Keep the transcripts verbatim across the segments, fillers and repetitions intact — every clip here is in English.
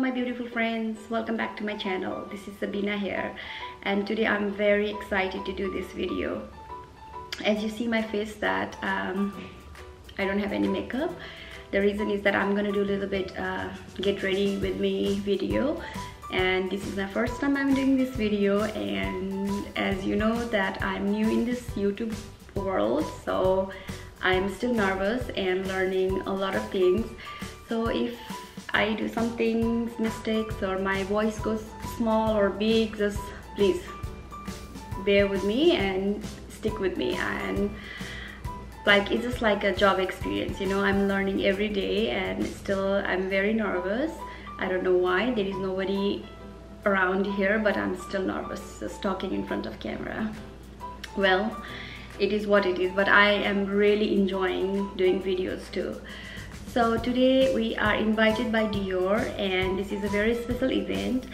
my beautiful friends, welcome back to my channel. This is Sabina here, and today I'm very excited to do this video. As you see my face that um, I don't have any makeup. The reason is that I'm gonna do a little bit uh, get ready with me video, and this is my first time I'm doing this video, and as you know that I'm new in this YouTube world, so I'm still nervous and learning a lot of things. So if I do some things, mistakes, or my voice goes small or big, just please bear with me and stick with me. And like, it's just like a job experience, you know, I'm learning every day, and still I'm very nervous. I don't know why, there is nobody around here, but I'm still nervous just talking in front of camera. Well, it is what it is, but I am really enjoying doing videos too. So today we are invited by Dior, and this is a very special event.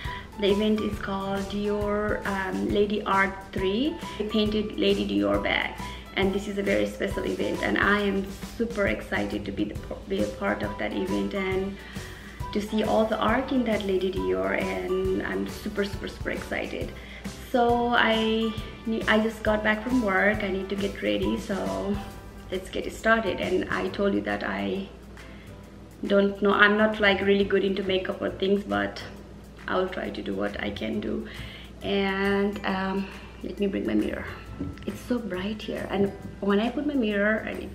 The event is called Dior um, Lady Art three. I painted Lady Dior bag, and this is a very special event, and I am super excited to be, the, be a part of that event and to see all the art in that Lady Dior, and I'm super super super excited. So I, I just got back from work, I need to get ready, so let's get it started. And I told you that I don't know, I'm not like really good into makeup or things, but I'll try to do what I can do. And um, let me bring my mirror. It's so bright here, and when I put my mirror and it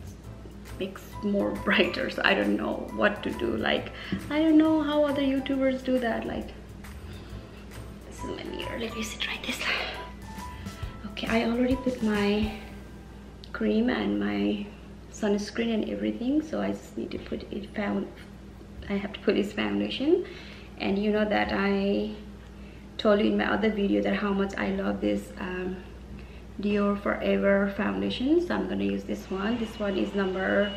makes more brighter, so I don't know what to do. Like, I don't know how other YouTubers do that. Like, this is my mirror, let me sit right this. Okay, I already put my cream and my sunscreen and everything, so I just need to put it found I have to put this foundation. And you know that I told you in my other video that how much I love this um, Dior Forever foundation, so I'm gonna use this one. This one is number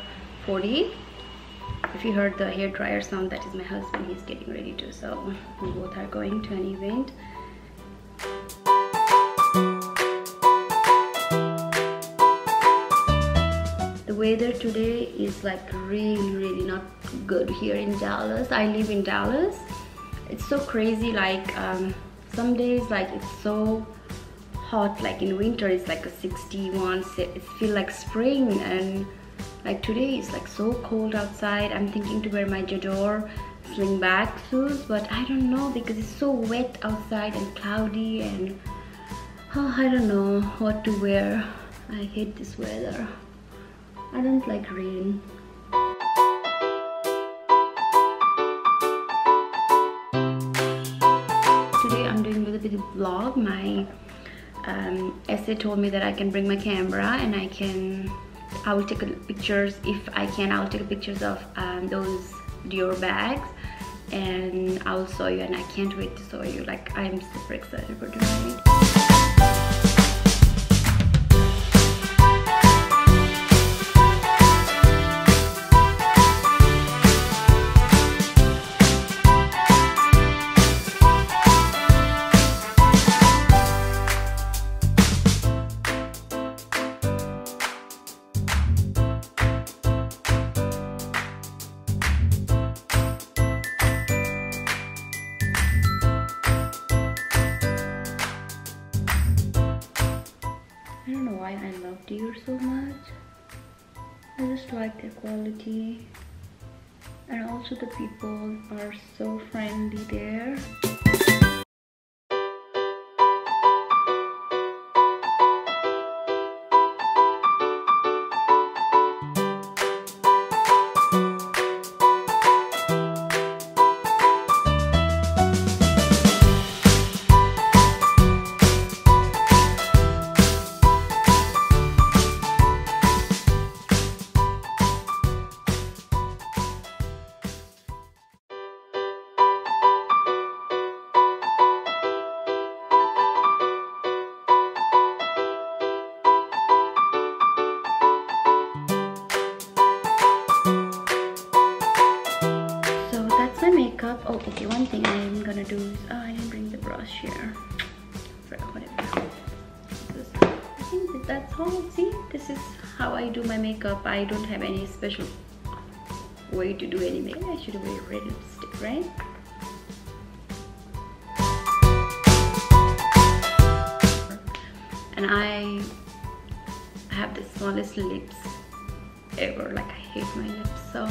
forty. If you heard the hair dryer sound, that is my husband, he's getting ready too, so we both are going to an event. Weather today is like really really not good here in Dallas. I live in Dallas. It's so crazy, like um, some days like it's so hot, like in winter it's like a sixty-one, it feels like spring, and like today it's like so cold outside. I'm thinking to wear my Dior slingback shoes, but I don't know because it's so wet outside and cloudy, and oh, I don't know what to wear. I hate this weather. I don't like rain. Today I'm doing a little bit of vlog. My um, essay told me that I can bring my camera, and I can, I will take pictures, if I can, I'll take pictures of um, those Dior bags, and I'll show you, and I can't wait to show you. Like, I'm super excited for doing it. Dior so much. I just like their quality, and also the people are so friendly there. Oh, okay, one thing I'm gonna do is, oh, I didn't bring the brush here. Whatever. I think that's all. See, this is how I do my makeup. I don't have any special way to do any makeup. I should wear red lipstick, right? and I have the smallest lips ever, like I hate my lips. So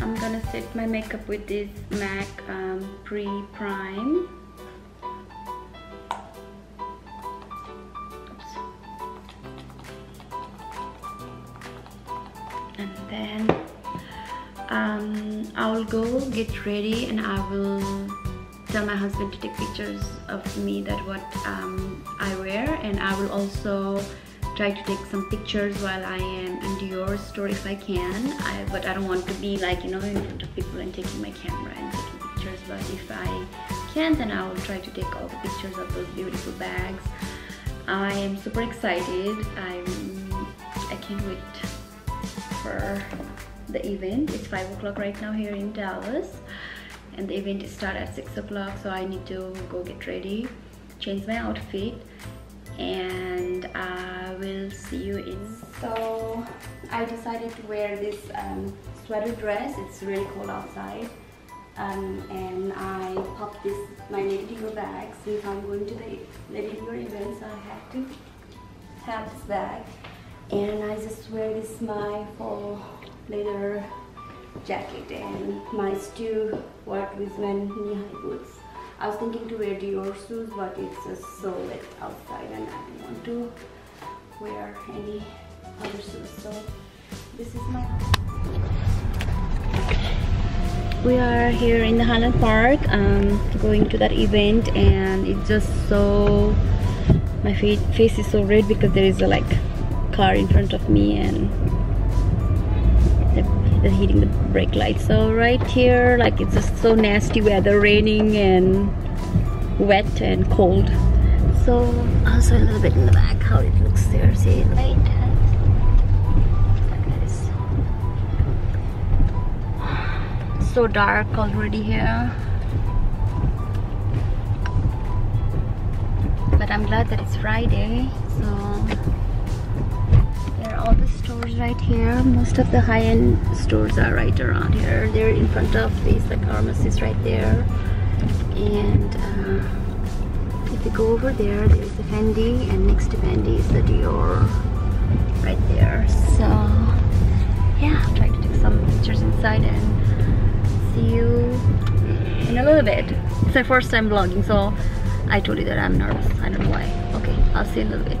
I'm gonna set my makeup with this MAC um, pre-prime. And then um, I will go get ready, and I will tell my husband to take pictures of me, that what um, I wear, and I will also try to take some pictures while I am in Dior store if I can. I, but I don't want to be like, you know, in front of people and taking my camera and taking pictures, but if I can, then I will try to take all the pictures of those beautiful bags. I am super excited. I'm, I can't wait for the event. It's five o'clock right now here in Dallas, and the event starts at six o'clock, so I need to go get ready, change my outfit, and I will see you in. So I decided to wear this um, sweater dress. It's really cold outside, um, and I popped this my Lady Dior bag. Since I'm going to the Lady Dior event, so I have to have this bag, and I just wear this my full leather jacket and my stew what with my knee-high boots. I was thinking to wear Dior shoes, but it's just so wet outside and I don't want to wear any other shoes. So this is my outfit. We are here in the Highland Park, um, going to that event, and it's just so, my face, face is so red because there is a like car in front of me and they're hitting the brake light. So right here, like, it's just so nasty weather, raining and wet and cold. So also a little bit in the back how it looks there, see, right? Like that is so dark already here, but I'm glad that it's Friday. So all the stores right here, most of the high-end stores are right around here. They're in front of these like pharmacies right there, and uh, if you go over there, there's the Fendi, and next to Fendi is the Dior right there. So yeah, I'll try to take some pictures inside and see you in a little bit. It's my first time vlogging, so I told you that I'm nervous, I don't know why. Okay, I'll see you in a little bit.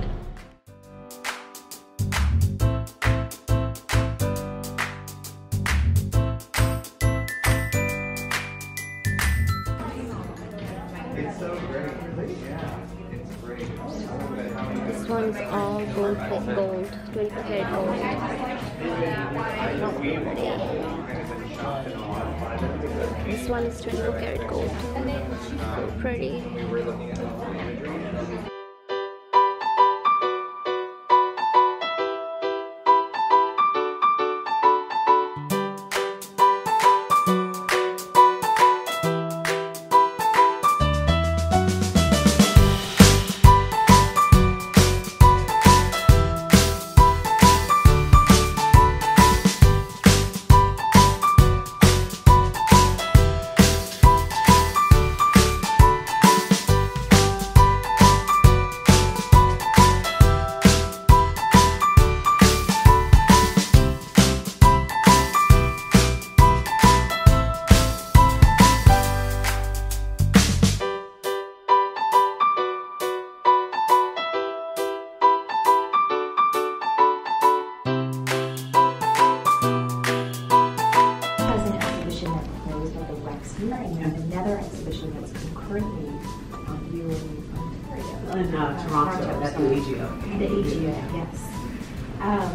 This one's all gold, gold, twenty karat gold. Yeah. This one is twenty-four karat gold. So pretty. In uh, Toronto, at the A G O. The A G O, yes. Um,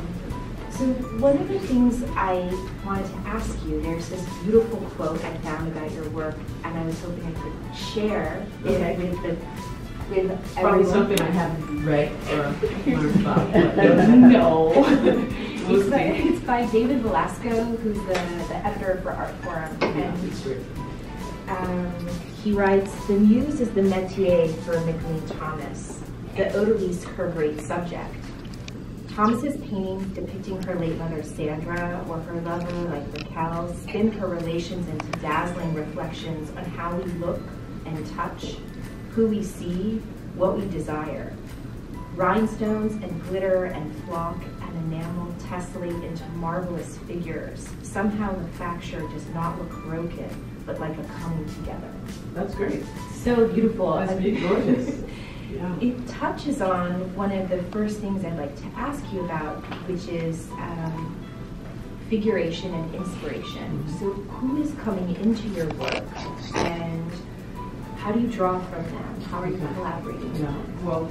so one of the things I wanted to ask you, there's this beautiful quote I found about your work, and I was hoping I could share okay. it with the with everyone. Probably something I haven't read or learned about. No. it's, by, it's by David Velasco, who's the, the editor for Art Forum. And it's true. Um, he writes, "The muse is the métier for McLean Thomas, the odalisque her great subject. Thomas's paintings depicting her late mother Sandra or her lover like Raquel spin her relations into dazzling reflections on how we look and touch, who we see, what we desire. rhinestones and glitter and flock and enamel tessellate into marvelous figures. Somehow the facture does not look broken, but like a coming together. That's great. So beautiful. That's really gorgeous. Yeah. It touches on one of the first things I'd like to ask you about, which is um, figuration and inspiration. So who is coming into your work, and how do you draw from them? How are you collaborating? Yeah. Well,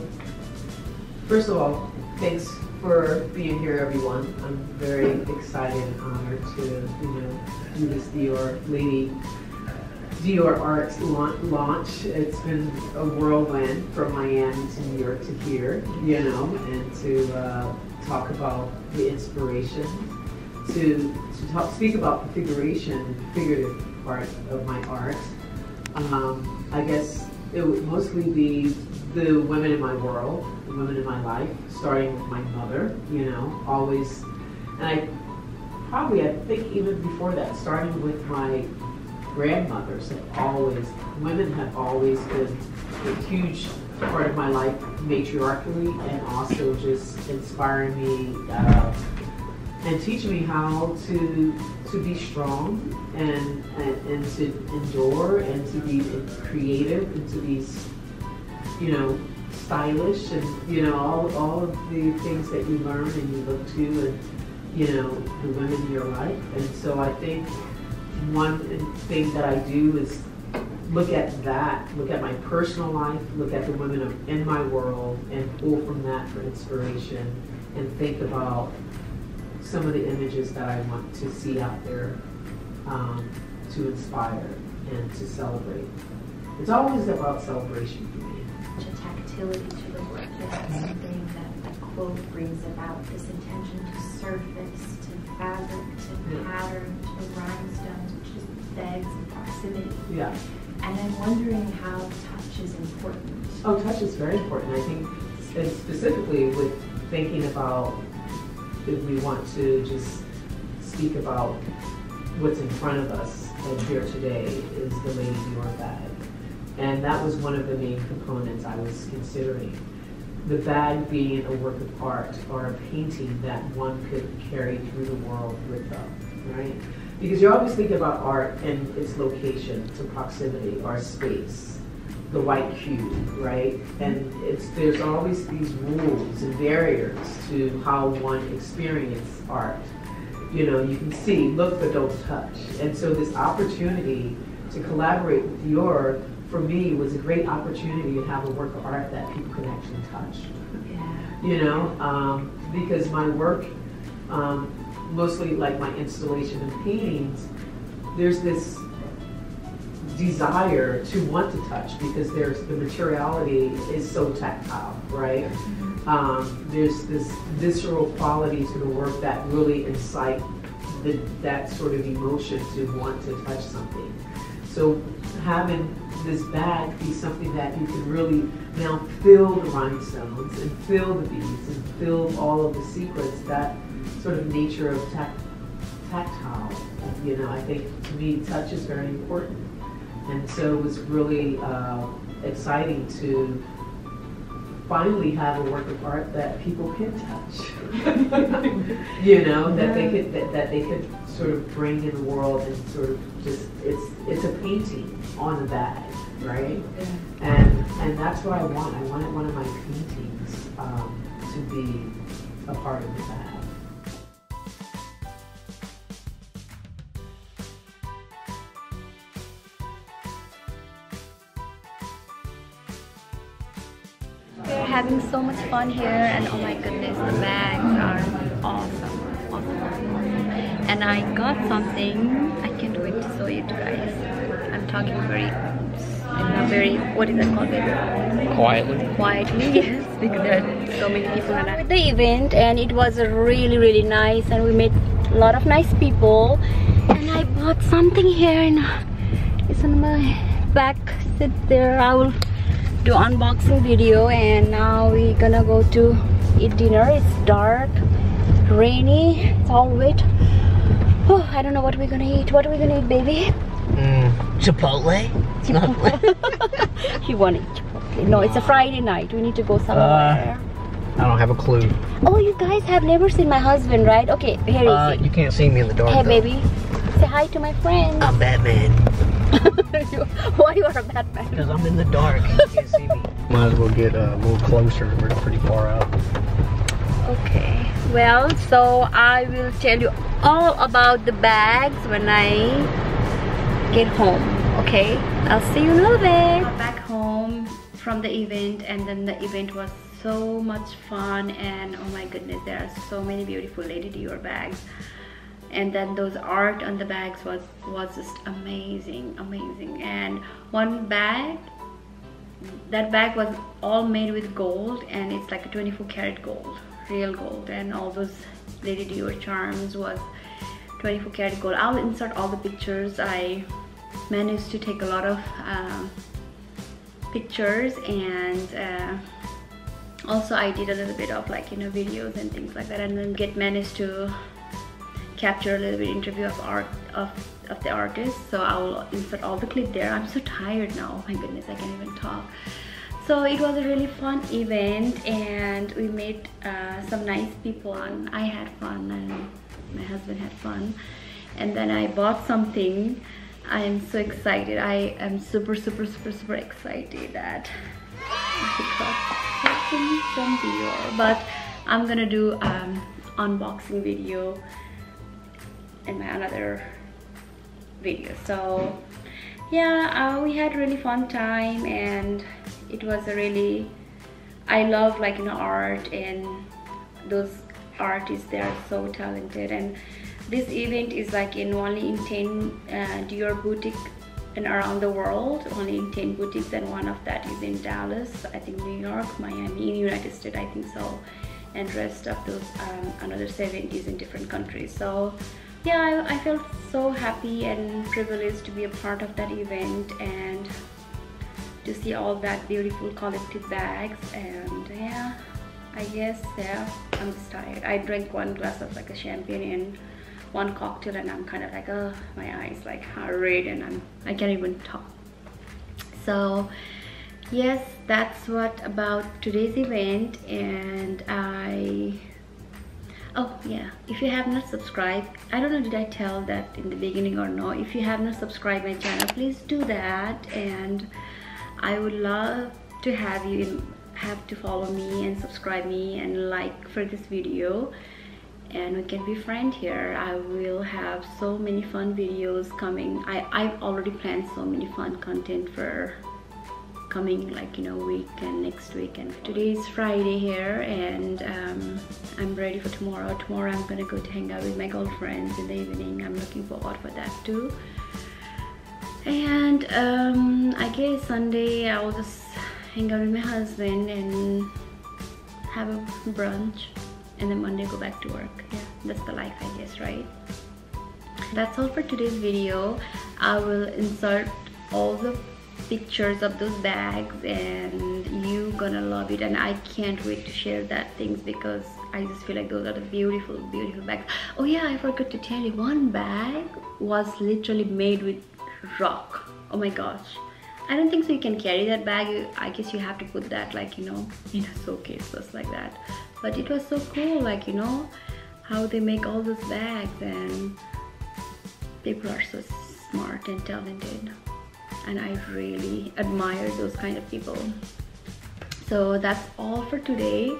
first of all, thanks for being here, everyone. I'm very excited and honored to you know, do this Dior Lady Dior Arts launch. It's been a whirlwind from Miami to New York to here, you know, and to uh, talk about the inspiration, to, to talk, speak about the figuration, figurative part of my art. Um, I guess it would mostly be the women in my world, the women in my life, starting with my mother, you know, always, and I probably, I think even before that, starting with my grandmothers have always, women have always been a huge part of my life matriarchally, and also just inspiring me uh, and teaching me how to to be strong and, and and to endure and to be creative and to be, you know, stylish and, you know, all, all of the things that you learn and you look to and, you know, the women in your life. And so I think one thing that I do is look at that, look at my personal life, look at the women in my world, and pull from that for inspiration, and think about some of the images that I want to see out there um, to inspire and to celebrate. It's always about celebration for me. Such a tactility to the work, that's something that that quote brings about, this intention to surface, to fabric, to yeah. pattern, to rhinestones, which just begs and proximity. Yeah. And I'm wondering how touch is important. Oh, touch is very important. I think, and specifically with thinking about if we want to just speak about what's in front of us and here today is the Lady Dior bag. And that was one of the main components I was considering. The bag being a work of art or a painting that one could carry through the world with them, right? Because you always think about art and its location to proximity or space, the white cube, right? And it's, there's always these rules and barriers to how one experiences art. You know, you can see, look, but don't touch. And so this opportunity to collaborate with Dior, for me, was a great opportunity to have a work of art that people could actually touch. Yeah. You know, um, because my work, um, mostly like my installation and paintings, there's this desire to want to touch because there's the materiality is so tactile, right? Mm-hmm. um, there's this visceral quality to the work that really incites the, that sort of emotion to want to touch something. So having this bag be something that you can really now fill the rhinestones and fill the beads and fill all of the sequence, that sort of nature of tact tactile, you know, I think to me touch is very important. And so it was really uh, exciting to finally have a work of art that people can touch, you know, that they could, that, that they could sort of bring in the world and sort of just, it's it's a painting on a bag, right? Yeah. And and that's what I want. I wanted one of my paintings um, to be a part of the bag. Having so much fun here, and oh my goodness, the bags are awesome, awesome, awesome. And I got something, I can't wait to show you guys. I'm talking very, in a very, what is it called? Quietly. Quietly, yes, because there are so many people. We had the event and it was really, really nice, and we met a lot of nice people. And I bought something here, and it's on my back, sit there, I will do unboxing video, and now we're gonna go to eat dinner. It's dark, rainy, it's all wet. Oh, I don't know what we're gonna eat. What are we gonna eat, baby? Mm, Chipotle? Chipotle. He wanted Chipotle. No, it's a Friday night. We need to go somewhere. Uh, I don't have a clue. Oh, you guys have never seen my husband, right? Okay, here he uh, is. You can't see me in the dark. Hey, though. Baby. Say hi to my friend. I'm Batman. Why you are a Batman? Because I'm in the dark and you can't see me. Might as well get uh, a little closer. We're pretty far out. Okay. Well, so I will tell you all about the bags when I get home. Okay? I'll see you in a little bit. I'm back home from the event, and then the event was so much fun, and oh my goodness, there are so many beautiful Lady Dior bags, and then those art on the bags was was just amazing, amazing. And one bag, that bag was all made with gold, and it's like a twenty-four karat gold, real gold, and all those Lady Dior charms was twenty-four karat gold. I'll insert all the pictures. I managed to take a lot of um, pictures, and uh, also I did a little bit of like, you know, videos and things like that, and then get managed to capture a little bit interview of art of, of the artist. So I will insert all the clip there. I'm so tired now, oh my goodness, I can't even talk. So it was a really fun event, and we met uh, some nice people, and I had fun, and my husband had fun, and then I bought something. I am so excited. I am super super super super excited that something from Dior, but I'm gonna do um unboxing video in my another video. So yeah, uh, we had really fun time, and it was a really, I love like, you know, art, and those artists, they are so talented. And this event is like in only in ten uh, Dior boutique and around the world, only in ten boutiques, and one of that is in Dallas, I think New York, Miami, in United States, I think so, and rest of those um, another seven is in different countries. So yeah, I, I felt so happy and privileged to be a part of that event and to see all that beautiful collective bags. And yeah, I guess, yeah, I'm just tired. I drank one glass of like a champagne and one cocktail, and I'm kind of like, oh, my eyes like are red, and I'm I can't even talk. So yes, that's what about today's event. And I, oh yeah, if you have not subscribed, I don't know did I tell that in the beginning or no, if you have not subscribed my channel, please do that, and I would love to have you in, have to follow me and subscribe me and like for this video, and we can be friends here. I will have so many fun videos coming. I, I've already planned so many fun content for coming, like, you know, week and next week. And today is Friday here, and um, I'm ready for tomorrow. Tomorrow I'm gonna go to hang out with my girlfriends in the evening. I'm looking forward for that too. And um, I guess Sunday I'll just hang out with my husband and have a brunch, and then Monday go back to work. Yeah, that's the life, I guess, right? That's all for today's video. I will insert all the pictures of those bags, and you gonna love it, and I can't wait to share that things, because I just feel like those are the beautiful beautiful bags. Oh yeah, I forgot to tell you, one bag was literally made with rock. Oh my gosh, I don't think so you can carry that bag. I guess you have to put that, like, you know, in a showcase, just like that. But it was so cool, like, you know, how they make all those bags, and people are so smart and talented, and I really admire those kind of people. So that's all for today,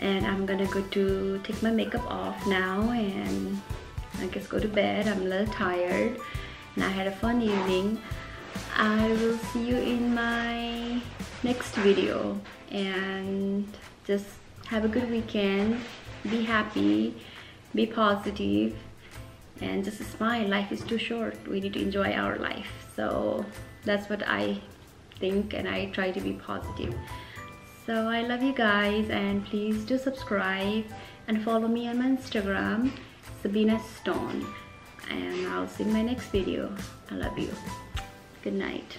and I'm gonna go to take my makeup off now, and I guess go to bed. I'm a little tired, and I had a fun evening. I will see you in my next video, and just have a good weekend. Be happy, be positive, and just smile. Life is too short. We need to enjoy our life. So that's what I think, and I try to be positive. So I love you guys, and please do subscribe and follow me on my Instagram, Sabina Stone, and I'll see you in my next video. I love you. Good night.